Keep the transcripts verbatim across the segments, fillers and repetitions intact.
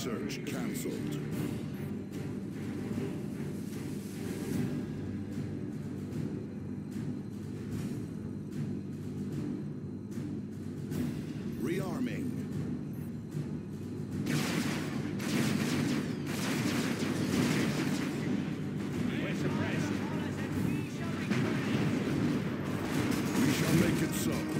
Search cancelled. Rearming. We're suppressed. We shall make it so.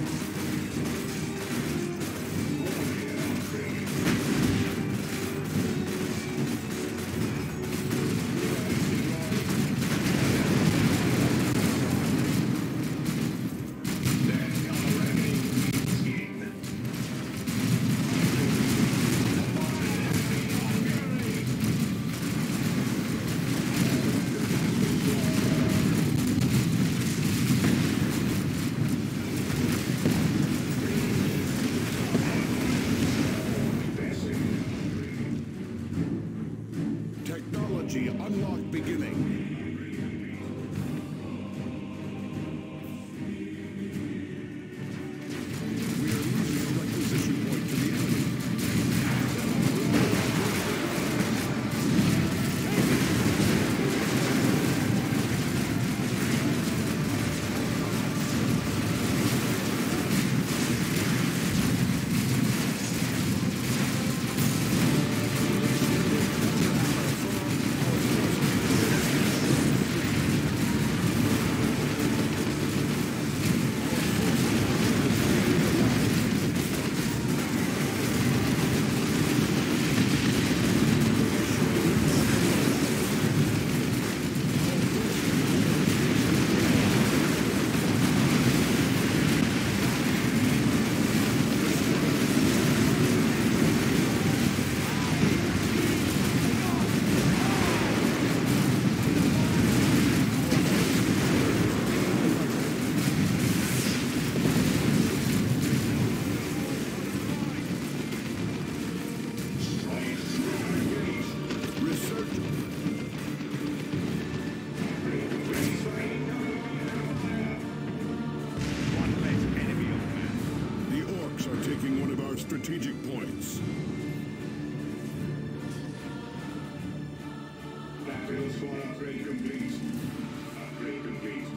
Unlock beginning. Strategic points. Battles for upgrade complete. Upgrade complete.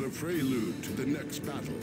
but a prelude to the next battle.